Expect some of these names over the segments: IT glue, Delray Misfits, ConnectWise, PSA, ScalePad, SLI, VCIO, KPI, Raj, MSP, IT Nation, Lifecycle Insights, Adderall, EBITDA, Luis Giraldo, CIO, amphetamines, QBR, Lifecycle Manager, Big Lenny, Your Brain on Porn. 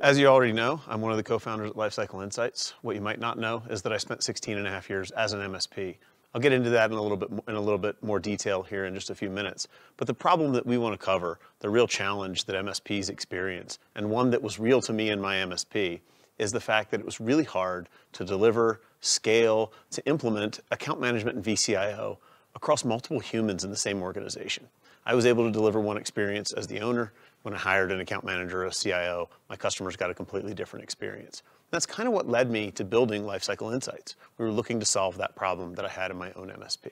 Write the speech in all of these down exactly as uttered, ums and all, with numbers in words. As you already know, I'm one of the co-founders at Lifecycle Insights. What you might not know is that I spent sixteen and a half years as an M S P. I'll get into that in a little bit in a little bit more detail here in just a few minutes. But the problem that we want to cover, the real challenge that M S Ps experience, and one that was real to me in my M S P, is the fact that it was really hard to deliver, scale, to implement account management and V C I O across multiple humans in the same organization. I was able to deliver one experience as the owner. When I hired an account manager or a C I O, my customers got a completely different experience. And that's kind of what led me to building Lifecycle Insights. We were looking to solve that problem that I had in my own M S P.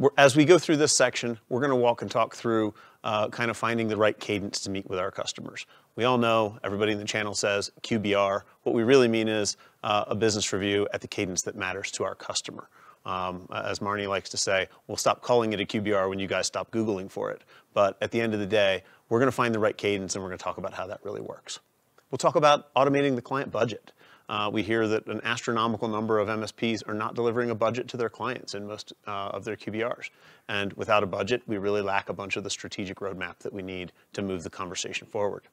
We're, as we go through this section, we're going to walk and talk through uh, kind of finding the right cadence to meet with our customers. We all know, everybody in the channel says Q B R. What we really mean is uh, a business review at the cadence that matters to our customer. Um, as Marnie likes to say, we'll stop calling it a Q B R when you guys stop Googling for it. But at the end of the day, we're going to find the right cadence and we're going to talk about how that really works. We'll talk about automating the client budget. Uh, we hear that an astronomical number of M S Ps are not delivering a budget to their clients in most uh, of their Q B Rs. And without a budget, we really lack a bunch of the strategic roadmap that we need to move the conversation forward.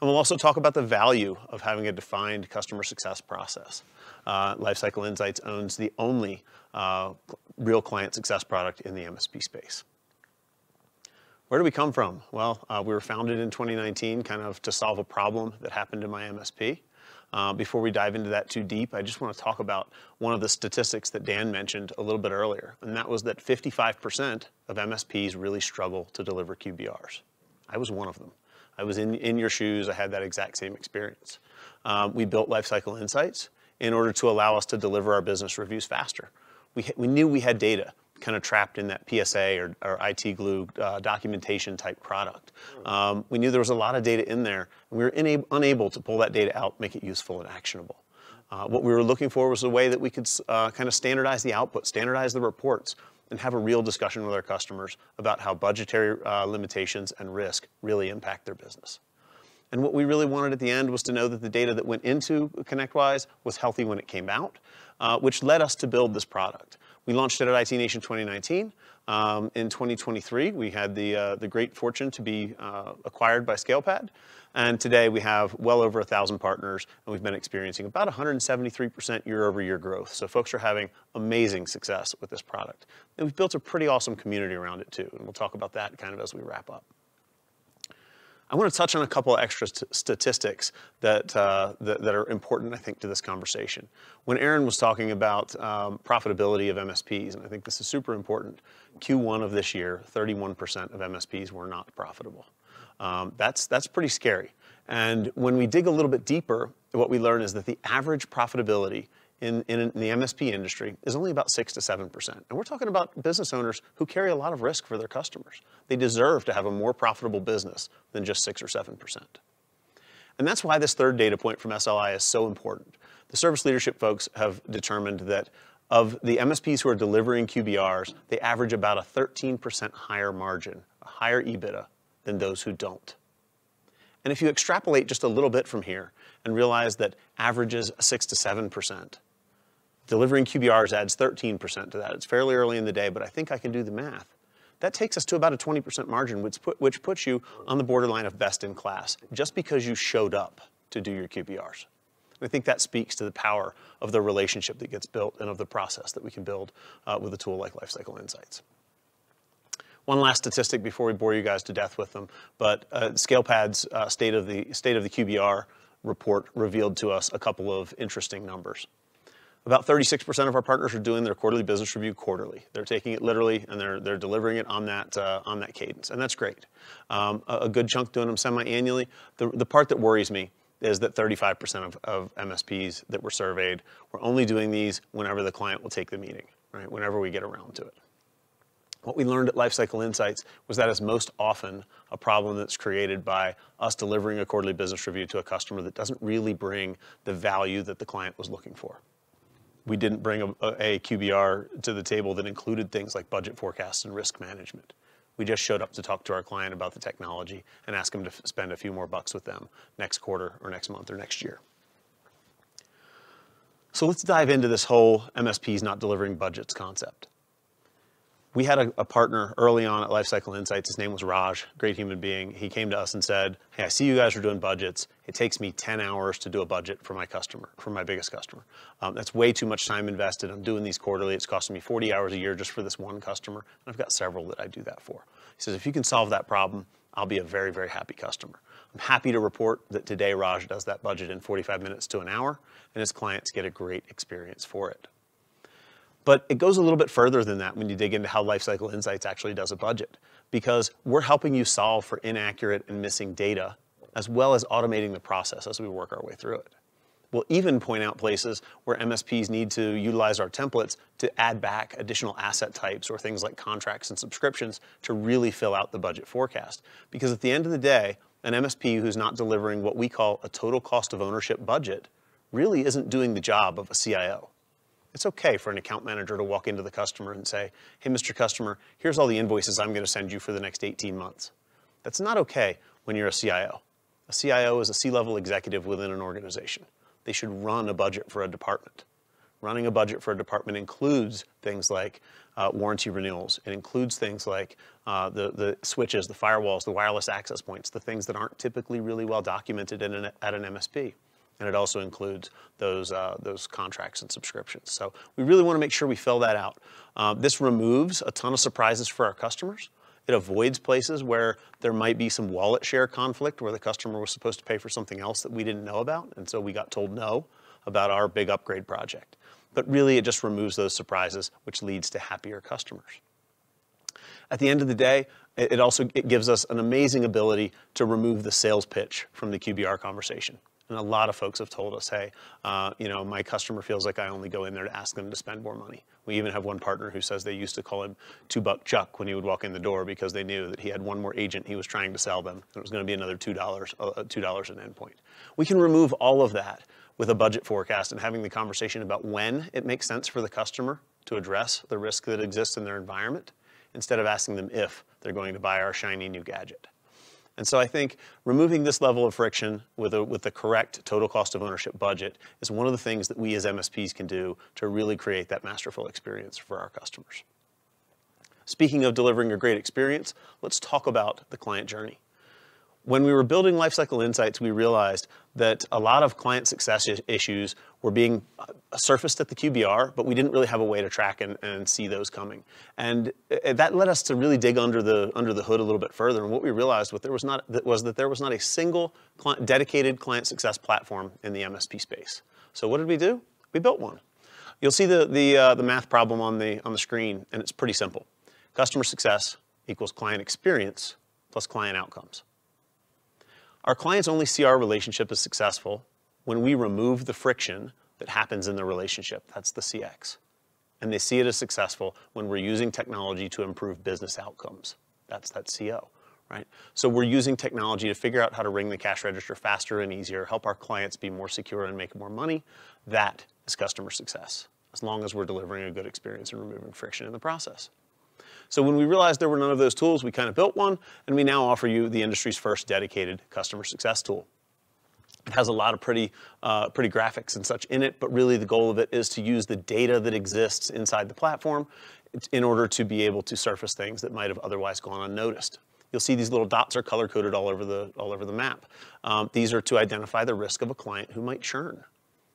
And we'll also talk about the value of having a defined customer success process. Uh, Lifecycle Insights owns the only uh, real client success product in the M S P space. Where do we come from? Well, uh, we were founded in twenty nineteen kind of to solve a problem that happened in my M S P. Uh, before we dive into that too deep, I just want to talk about one of the statistics that Dan mentioned a little bit earlier, and that was that fifty-five percent of M S Ps really struggle to deliver Q B Rs. I was one of them. I was in, in your shoes. I had that exact same experience. Um, we built Lifecycle Insights in order to allow us to deliver our business reviews faster. We, we knew we had data kind of trapped in that P S A or, or I T glue uh, documentation type product. Um, we knew there was a lot of data in there, and we were inab- unable to pull that data out, make it useful and actionable. Uh, what we were looking for was a way that we could uh, kind of standardize the output, standardize the reports, and have a real discussion with our customers about how budgetary uh, limitations and risk really impact their business. And what we really wanted at the end was to know that the data that went into ConnectWise was healthy when it came out, uh, which led us to build this product. We launched it at I T Nation twenty nineteen. Um, in twenty twenty-three, we had the, uh, the great fortune to be uh, acquired by ScalePad. And today we have well over one thousand partners, and we've been experiencing about one hundred seventy-three percent year-over-year growth. So folks are having amazing success with this product. And we've built a pretty awesome community around it too, and we'll talk about that kind of as we wrap up. I want to touch on a couple of extra st statistics that, uh, that, that are important, I think, to this conversation. When Aaron was talking about um, profitability of M S Ps, and I think this is super important, Q one of this year, thirty-one percent of M S Ps were not profitable. Um, that's, that's pretty scary. And when we dig a little bit deeper, what we learn is that the average profitability in, in, in the M S P industry is only about six to seven percent. And we're talking about business owners who carry a lot of risk for their customers. They deserve to have a more profitable business than just six or seven percent. And that's why this third data point from S L I is so important. The service leadership folks have determined that of the M S Ps who are delivering Q B Rs, they average about a thirteen percent higher margin, a higher EBITDA than those who don't. And if you extrapolate just a little bit from here and realize that averages six to seven percent, delivering Q B Rs adds thirteen percent to that. It's fairly early in the day, but I think I can do the math. That takes us to about a twenty percent margin, which, put, which puts you on the borderline of best in class, just because you showed up to do your Q B Rs. And I think that speaks to the power of the relationship that gets built and of the process that we can build uh, with a tool like Lifecycle Insights. One last statistic before we bore you guys to death with them, but uh, ScalePad's uh, state of the, state of the Q B R report revealed to us a couple of interesting numbers. About thirty-six percent of our partners are doing their quarterly business review quarterly. They're taking it literally, and they're, they're delivering it on that, uh, on that cadence, and that's great. Um, a, a good chunk doing them semi-annually. The, the part that worries me is that thirty-five percent of, of M S Ps that were surveyed were only doing these whenever the client will take the meeting, right? Whenever we get around to it. What we learned at Lifecycle Insights was that it's most often a problem that's created by us delivering a quarterly business review to a customer that doesn't really bring the value that the client was looking for. We didn't bring a, a Q B R to the table that included things like budget forecasts and risk management. We just showed up to talk to our client about the technology and ask them to spend a few more bucks with them next quarter or next month or next year. So let's dive into this whole M S Ps not delivering budgets concept. we had a, a partner early on at Lifecycle Insights. His name was Raj, great human being. He came to us and said, hey, I see you guys are doing budgets. It takes me ten hours to do a budget for my customer, for my biggest customer. Um, that's way too much time invested. I'm doing these quarterly. It's costing me forty hours a year just for this one customer. And I've got several that I do that for. He says, if you can solve that problem, I'll be a very, very happy customer. I'm happy to report that today Raj does that budget in forty-five minutes to an hour, and his clients get a great experience for it. But it goes a little bit further than that when you dig into how Lifecycle Insights actually does a budget, because we're helping you solve for inaccurate and missing data, as well as automating the process as we work our way through it. We'll even point out places where M S Ps need to utilize our templates to add back additional asset types or things like contracts and subscriptions to really fill out the budget forecast. Because at the end of the day, an M S P who's not delivering what we call a total cost of ownership budget really isn't doing the job of a C I O. It's okay for an account manager to walk into the customer and say, hey, Mister Customer, here's all the invoices I'm going to send you for the next eighteen months. That's not okay when you're a C I O. A C I O is a C-level executive within an organization. They should run a budget for a department. Running a budget for a department includes things like uh, warranty renewals. It includes things like uh, the, the switches, the firewalls, the wireless access points, the things that aren't typically really well documented in an, at an M S P. And it also includes those, uh, those contracts and subscriptions. So we really want to make sure we fill that out. Uh, this removes a ton of surprises for our customers. It avoids places where there might be some wallet share conflict where the customer was supposed to pay for something else that we didn't know about, and so we got told no about our big upgrade project. But really, it just removes those surprises, which leads to happier customers. At the end of the day, it also it gives us an amazing ability to remove the sales pitch from the Q B R conversation. And a lot of folks have told us, hey, uh, you know, my customer feels like I only go in there to ask them to spend more money. We even have one partner who says they used to call him two-buck Chuck when he would walk in the door because they knew that he had one more agent he was trying to sell them, and it was going to be another two dollars, two dollars an endpoint. We can remove all of that with a budget forecast and having the conversation about when it makes sense for the customer to address the risk that exists in their environment instead of asking them if they're going to buy our shiny new gadget. And so I think removing this level of friction with, a, with the correct total cost of ownership budget is one of the things that we as M S Ps can do to really create that masterful experience for our customers. Speaking of delivering a great experience, let's talk about the client journey. When we were building Lifecycle Insights, we realized that a lot of client success issues were being surfaced at the Q B R, but we didn't really have a way to track and, and see those coming. And that led us to really dig under the, under the hood a little bit further. And what we realized was, there was, not, was that there was not a single client, dedicated client success platform in the M S P space. So what did we do? We built one. You'll see the, the, uh, the math problem on the, on the screen, and it's pretty simple. Customer success equals client experience plus client outcomes. Our clients only see our relationship as successful when we remove the friction that happens in the relationship. That's the C X. And they see it as successful when we're using technology to improve business outcomes. That's that C O, right? So we're using technology to figure out how to ring the cash register faster and easier, help our clients be more secure and make more money. That is customer success, as long as we're delivering a good experience and removing friction in the process. So when we realized there were none of those tools, we kind of built one, and we now offer you the industry's first dedicated customer success tool. It has a lot of pretty, uh, pretty graphics and such in it, but really the goal of it is to use the data that exists inside the platform in order to be able to surface things that might have otherwise gone unnoticed. You'll see these little dots are color-coded all over the, all over the map. Um, these are to identify the risk of a client who might churn.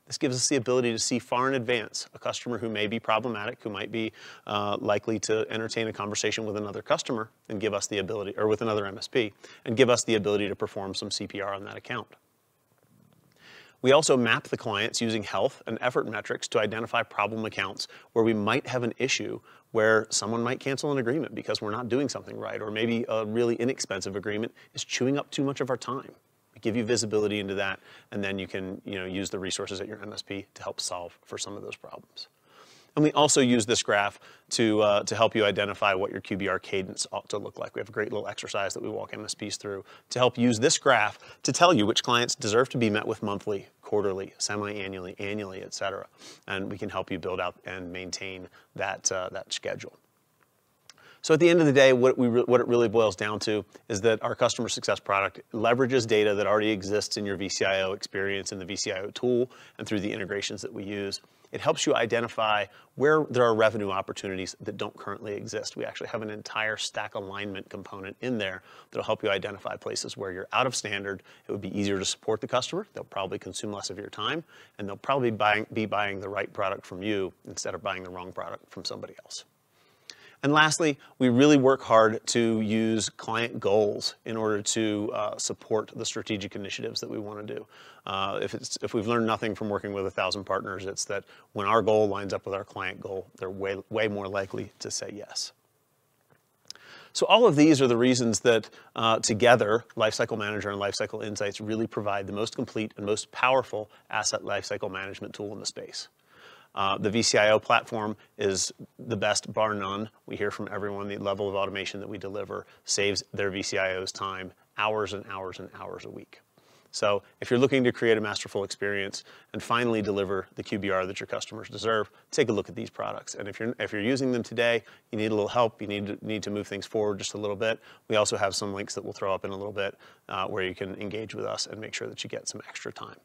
This gives us the ability to see far in advance a customer who may be problematic, who might be uh, likely to entertain a conversation with another customer and give us the ability, or with another M S P, and give us the ability to perform some C P R on that account. We also map the clients using health and effort metrics to identify problem accounts where we might have an issue where someone might cancel an agreement because we're not doing something right, or maybe a really inexpensive agreement is chewing up too much of our time. Give you visibility into that, and then you can you know, use the resources at your M S P to help solve for some of those problems. And we also use this graph to, uh, to help you identify what your Q B R cadence ought to look like. We have a great little exercise that we walk M S Ps through to help use this graph to tell you which clients deserve to be met with monthly, quarterly, semi-annually, annually, et cetera. And we can help you build out and maintain that, uh, that schedule. So at the end of the day, what, we re what it really boils down to is that our customer success product leverages data that already exists in your V C I O experience in the V C I O tool and through the integrations that we use. It helps you identify where there are revenue opportunities that don't currently exist. We actually have an entire stack alignment component in there that'll help you identify places where you're out of standard. It would be easier to support the customer. They'll probably consume less of your time, and they'll probably buy, be buying the right product from you instead of buying the wrong product from somebody else. And lastly, we really work hard to use client goals in order to uh, support the strategic initiatives that we want to do. Uh, if, it's, if we've learned nothing from working with a thousand partners, it's that when our goal lines up with our client goal, they're way, way more likely to say yes. So all of these are the reasons that uh, together, Lifecycle Manager and Lifecycle Insights really provide the most complete and most powerful asset lifecycle management tool in the space. Uh, the V C I O platform is the best, bar none. We hear from everyone the level of automation that we deliver saves their V C I O's time hours and hours and hours a week. So if you're looking to create a masterful experience and finally deliver the Q B R that your customers deserve, take a look at these products. And if you're, if you're using them today, you need a little help, you need to, need to move things forward just a little bit. We also have some links that we'll throw up in a little bit uh, where you can engage with us and make sure that you get some extra time.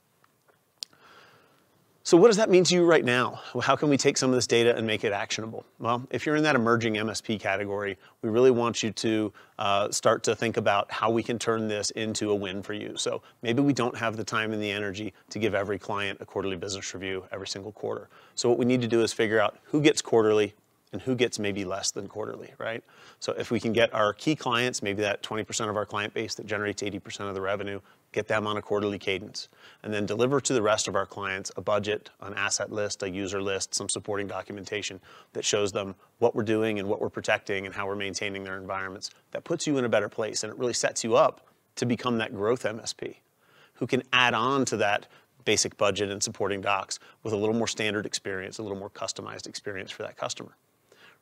So what does that mean to you right now? How can we take some of this data and make it actionable? Well, if you're in that emerging M S P category, we really want you to uh, start to think about how we can turn this into a win for you. So maybe we don't have the time and the energy to give every client a quarterly business review every single quarter. So what we need to do is figure out who gets quarterly and who gets maybe less than quarterly, right? So if we can get our key clients, maybe that twenty percent of our client base that generates eighty percent of the revenue, get them on a quarterly cadence, and then deliver to the rest of our clients a budget, an asset list, a user list, some supporting documentation that shows them what we're doing and what we're protecting and how we're maintaining their environments. That puts you in a better place, and it really sets you up to become that growth M S P who can add on to that basic budget and supporting docs with a little more standard experience, a little more customized experience for that customer.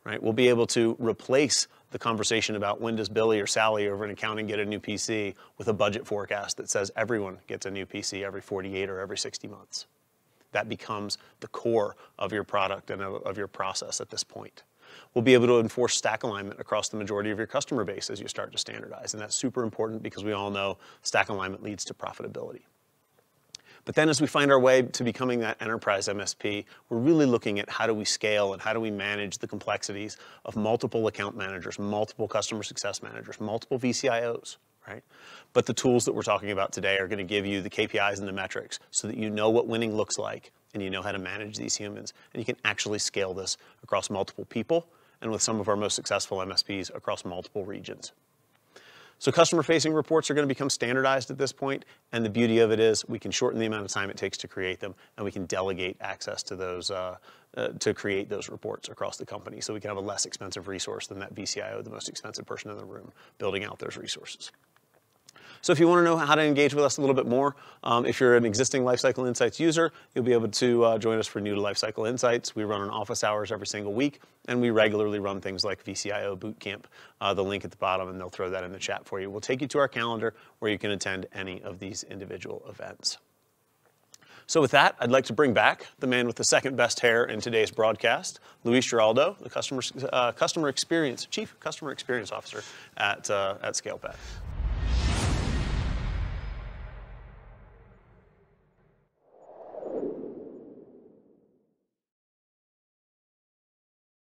Right? We'll be able to replace the conversation about when does Billy or Sally over in accounting get a new P C with a budget forecast that says everyone gets a new P C every forty-eight or every sixty months. That becomes the core of your product and of, of your process at this point. We'll be able to enforce stack alignment across the majority of your customer base as you start to standardize, and that's super important because we all know stack alignment leads to profitability. But then as we find our way to becoming that enterprise M S P, we're really looking at how do we scale and how do we manage the complexities of multiple account managers, multiple customer success managers, multiple V C I Os, right? But the tools that we're talking about today are going to give you the K P Is and the metrics so that you know what winning looks like and you know how to manage these humans, and you can actually scale this across multiple people and with some of our most successful M S Ps across multiple regions. So customer-facing reports are going to become standardized at this point, and the beauty of it is we can shorten the amount of time it takes to create them, and we can delegate access to those, uh, uh, to create those reports across the company, so we can have a less expensive resource than that V C I O, the most expensive person in the room, building out those resources. So if you want to know how to engage with us a little bit more, um, if you're an existing Lifecycle Insights user, you'll be able to uh, join us for new to Lifecycle Insights. We run on office hours every single week, and we regularly run things like V C I O Bootcamp, uh, the link at the bottom, and they'll throw that in the chat for you. We'll take you to our calendar where you can attend any of these individual events. So with that, I'd like to bring back the man with the second best hair in today's broadcast, Luis Giraldo, the Customer, uh, Customer Experience, Chief Customer Experience Officer at, uh, at ScalePad.